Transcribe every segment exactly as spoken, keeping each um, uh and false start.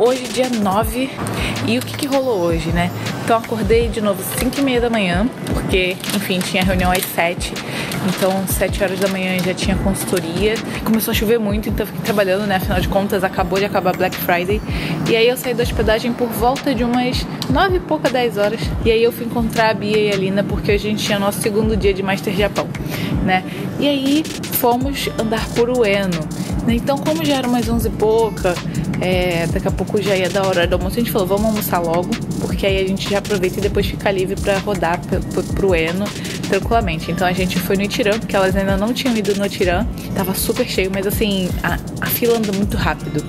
hoje dia nove. E o que que rolou hoje, né? Então acordei de novo cinco e meia da manhã, porque, enfim, tinha reunião às sete. Então sete horas da manhã já tinha consultoria. Começou a chover muito, então fiquei trabalhando, né? Afinal de contas, acabou de acabar Black Friday. E aí eu saí da hospedagem por volta de umas nove e pouca, dez horas. E aí eu fui encontrar a Bia e a Lina, porque hoje a gente tinha nosso segundo dia de Master Japão, né? E aí fomos andar por Ueno, né? Então, como já era umas onze e pouca, é, daqui a pouco já ia da hora do almoço, a gente falou, vamos almoçar logo, porque aí a gente já aproveita e depois fica livre pra rodar pro Ueno tranquilamente. Então a gente foi no Ichiran, porque elas ainda não tinham ido no Ichiran. Tava super cheio, mas assim, a, a fila andou muito rápido.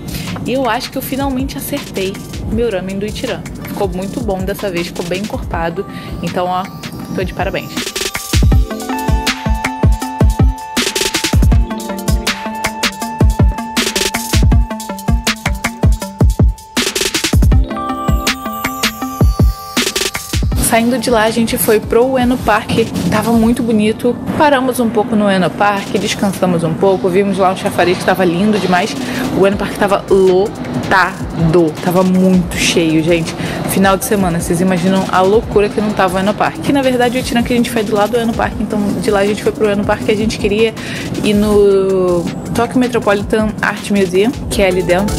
E eu acho que eu finalmente acertei meu ramen do Ichiran. Ficou muito bom dessa vez, ficou bem encorpado. Então, ó, tô de parabéns. Saindo de lá, a gente foi pro Ueno Park, tava muito bonito. Paramos um pouco no Ueno Park, descansamos um pouco, vimos lá um chafariz que tava lindo demais. O Ueno Park tava lotado, tava muito cheio, gente. Final de semana, vocês imaginam a loucura que não tava o Ueno Park. Que na verdade o Ichiran que a gente foi do lado do Ueno Park, então de lá a gente foi pro Ueno Park, que a gente queria ir no Tokyo Metropolitan Art Museum, que é ali dentro.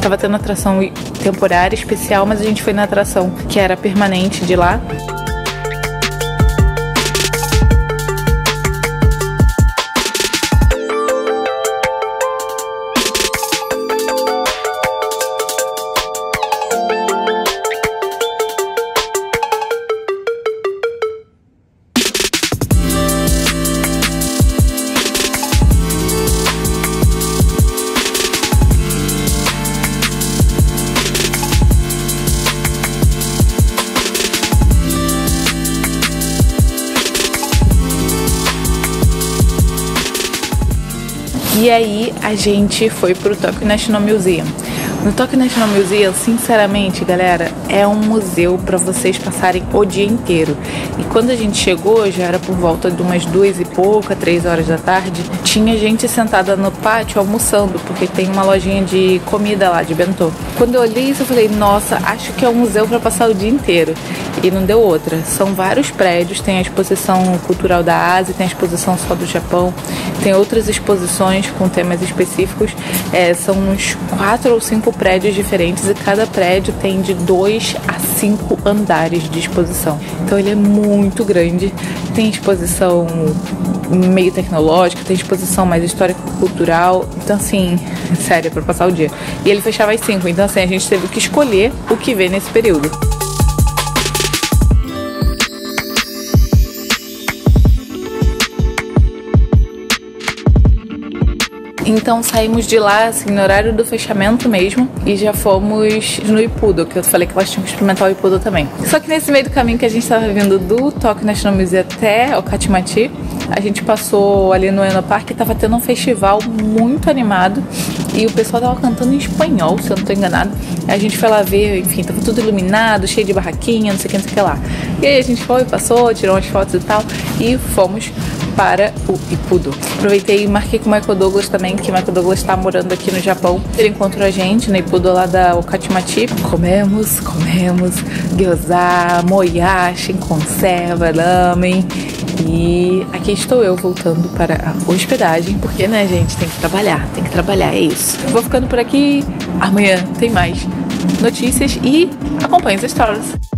Tava tendo atração temporária especial, mas a gente foi na atração que era permanente de lá. E aí a gente foi pro Tokyo National Museum. No Tokyo National Museum, sinceramente, galera, é um museu pra vocês passarem o dia inteiro. E quando a gente chegou, já era por volta de umas duas e pouca, três horas da tarde. Tinha gente sentada no pátio almoçando, porque tem uma lojinha de comida lá, de bentô. Quando eu olhei isso, eu falei, nossa, acho que é um museu pra passar o dia inteiro. E não deu outra. São vários prédios, tem a exposição cultural da Ásia, tem a exposição só do Japão, tem outras exposições com temas específicos. É, são uns quatro ou cinco prédios diferentes e cada prédio tem de dois a cinco andares de exposição. Então ele é muito grande. Tem exposição meio tecnológica, tem exposição mais histórico-cultural. Então assim, sério, é pra passar o dia. E ele fechava às cinco, então assim, a gente teve que escolher o que ver nesse período. Então saímos de lá, assim, no horário do fechamento mesmo, e já fomos no Ippudo, que eu falei que elas tinham que experimentar o Ippudo também. Só que nesse meio do caminho que a gente estava vindo do Tokyo National Museum até Okachimachi, a gente passou ali no Ueno Park e tava tendo um festival muito animado. E o pessoal tava cantando em espanhol, se eu não tô enganado. A gente foi lá ver, enfim, tava tudo iluminado, cheio de barraquinha, não sei o que, não sei o que lá. E aí a gente foi, passou, tirou umas fotos e tal, e fomos para o Ippudo. Aproveitei e marquei com o Michael Douglas também, que o Michael Douglas tá morando aqui no Japão. Ele encontrou a gente no Ippudo lá da Okachimachi. Comemos, comemos gyoza, moyashi, conserva, ramen. E aqui estou eu voltando para a hospedagem, porque, né, gente, tem que trabalhar, tem que trabalhar, é isso. Vou ficando por aqui, amanhã tem mais notícias e acompanhe os stories.